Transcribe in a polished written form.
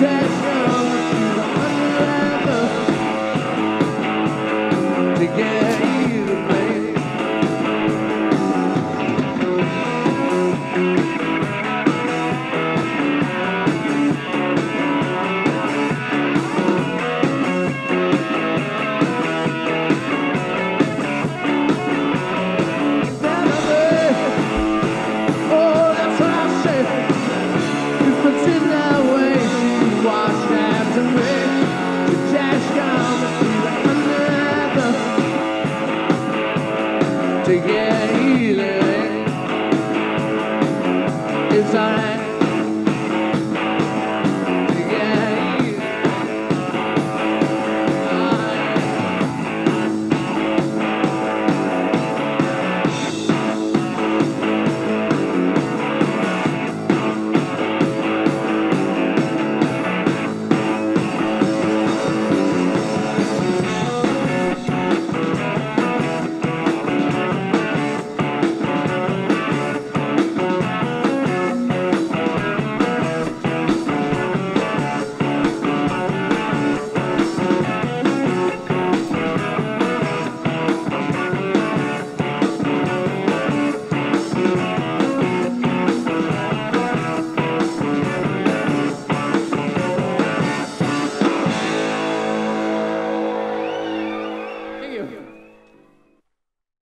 Yeah.